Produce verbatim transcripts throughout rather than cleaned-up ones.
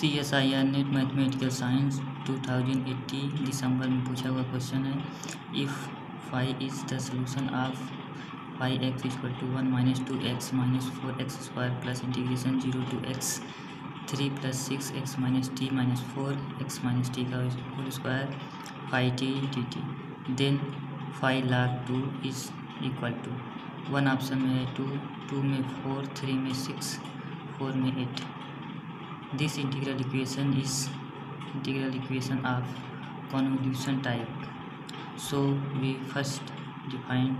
C S I R NET mathematical science two thousand eighteen दिसंबर में पूछा हुआ क्वेश्चन है। If phi is the solution of phi x equal to one minus two x minus four x square plus integration zero to x three plus six x minus t minus four x minus t का whole square phi t d t then phi लाख two is equal to one option में है two, to में four, three में six, four में eight. This integral equation is integral equation of convolution type, so we first define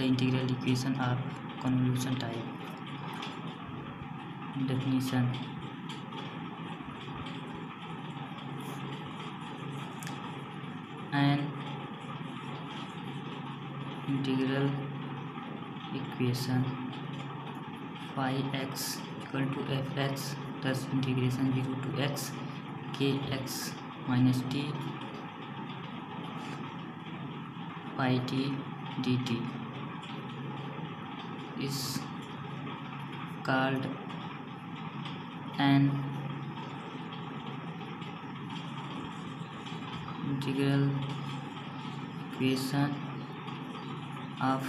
the integral equation of convolution type. Definition: an integral equation phi x equal to f x plus integration zero to x के x minus t phi t d t is called an integral equation of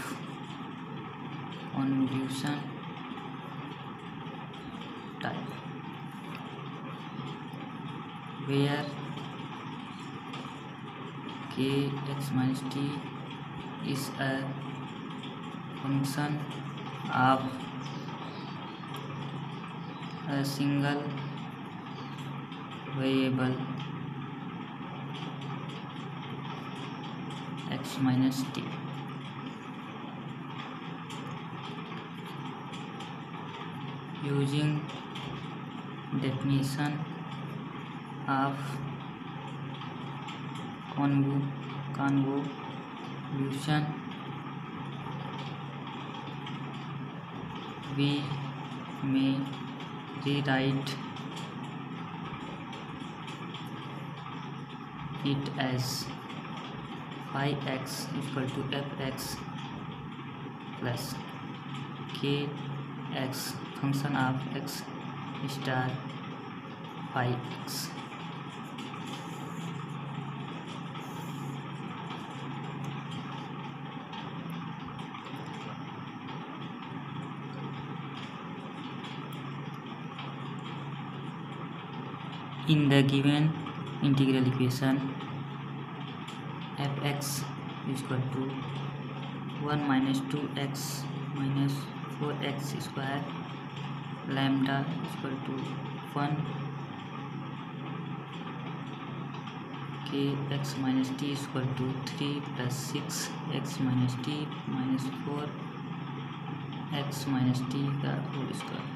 convolution type, where kx minus t is a function of a single variable x minus t. Using definition of convolution, we may rewrite it as phi x equal to f x plus k x function of x star phi x. In the given integral equation, f(x) is equal to one minus two x minus four x square, lambda is equal to one, k x minus t is equal to three plus six x minus t minus four x minus t का whole square.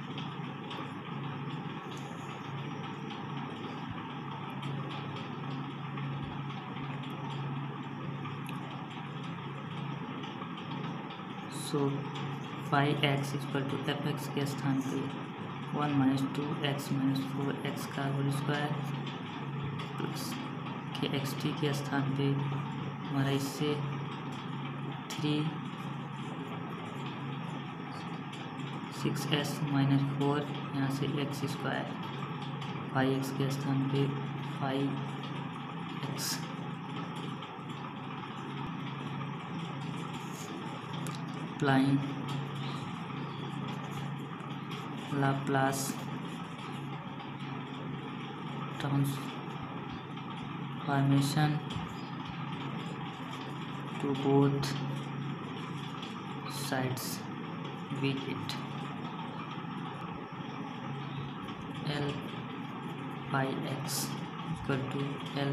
So phi x equal to f x के स्थान पे one minus two x minus four x का whole square plus के x t के स्थान पे हमारा इससे three six x minus four यहाँ से एक्स स्क्वायर फाई एक्स के स्थान पे phi x. Applying Laplace transformation to both sides, we get L by x equal to L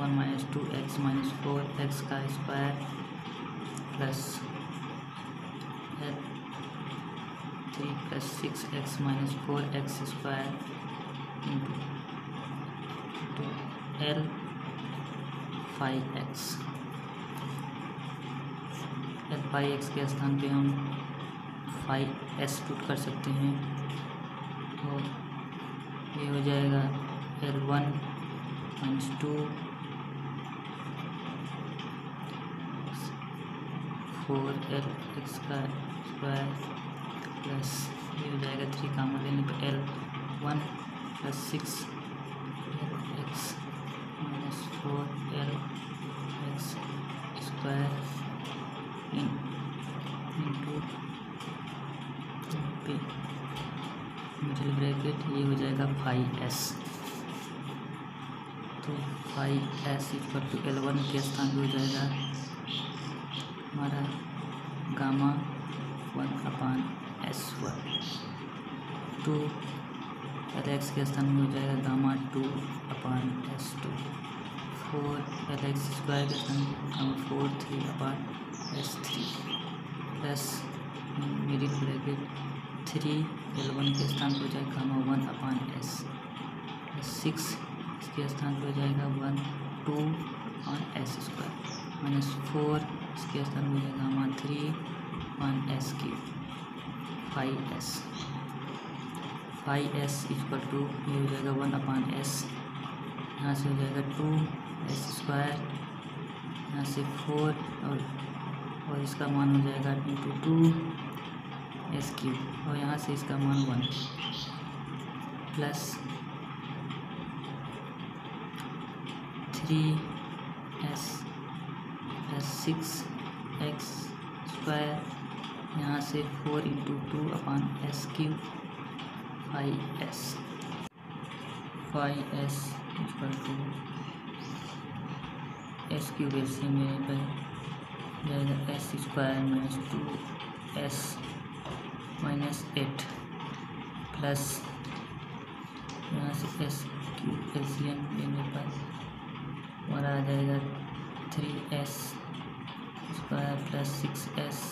one minus two x minus four x का square plus three plus six x minus four x square into L phi x. L phi x के स्थान पे हम five x put कर सकते हैं तो ये हो जाएगा L one minus two four L x का स्क्वायर प्लस ये हो जाएगा थ्री कामन लेने पर L one plus six L x minus four L x square इन इंटू पे मिडिल ब्रैकेट ये हो जाएगा फाइव एस। तो phi s equal to L one के स्थान पर हो जाएगा हमारा gamma one upon s one two L x के स्थान में हो जाएगा gamma to upon s two four L x square के स्थान gamma four three upon s three plus middle bracket three L one के स्थान पर हो जाएगा gamma one upon s six इसके स्थान पर हो जाएगा वन टू और एस स्क्वायर माइनस फोर इसके स्थान पर हो जाएगा गामा थ्री वन एस की phi s phi s equal to ये हो जाएगा वन अपान एस यहाँ से हो जाएगा टू एस स्क्वायर यहाँ से फोर और और इसका मान हो जाएगा इंटू टू एस क्यूब और यहाँ से इसका मान one plus three s plus six x square यहाँ से four into two upon s cube phi s phi s equal to s cube s से मेरे पर जाएगा s square minus two s minus eight plus यहाँ से s cube LCM लेने पर हमारा आ जाएगा three s square plus six s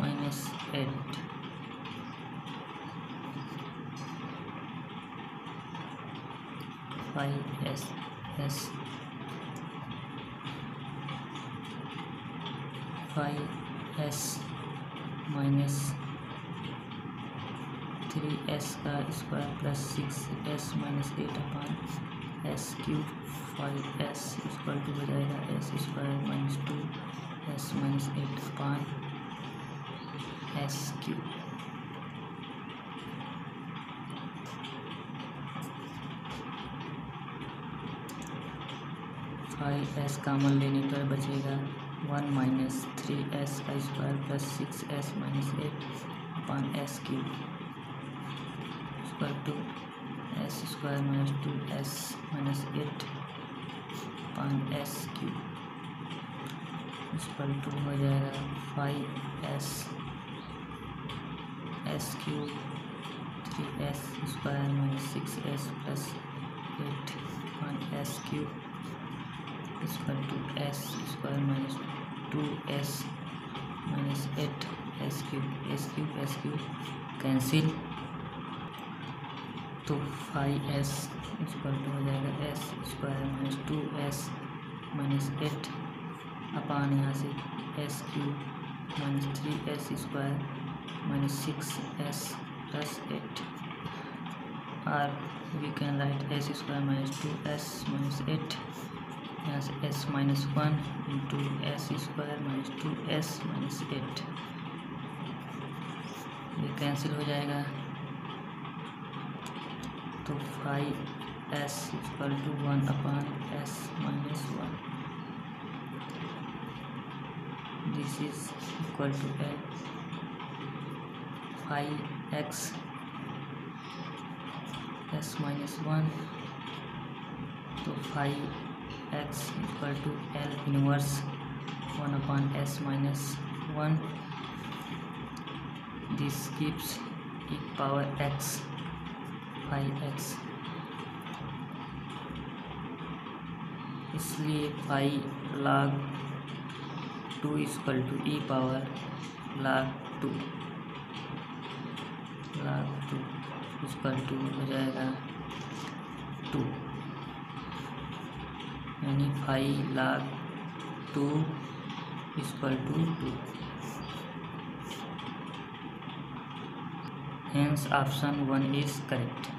minus eight phi s s phi s minus three s का square plus six s minus eight upon s cube phi s square two हो जाएगा s square minus two s minus eight upon s cube. Phi s common लेने पर बचेगा one minus three s का square plus six s minus eight upon s cube square two s square minus two s minus eight upon s cube square two हो जाएगा phi s s cube three s square minus six s plus eight one s cube square two s square minus two s minus eight s cube s cube s cube cancel. तो phi s square two हो जाएगा s square minus two s minus eight upon यहाँ से s cube minus three s square minus six s plus eight और we can write s square minus two s minus eight यहाँ से s minus one into s square minus two s minus eight ये cancel हो जाएगा। तो phi s equal to one upon s minus one this is equal to s phi x s minus one. तो phi x equal to L inverse one upon s minus one this gives e power x phi x इसलिए five log two equal to e power log two log two इसका two हो जाएगा two यानी phi log two इसका two two. Hence option one is correct.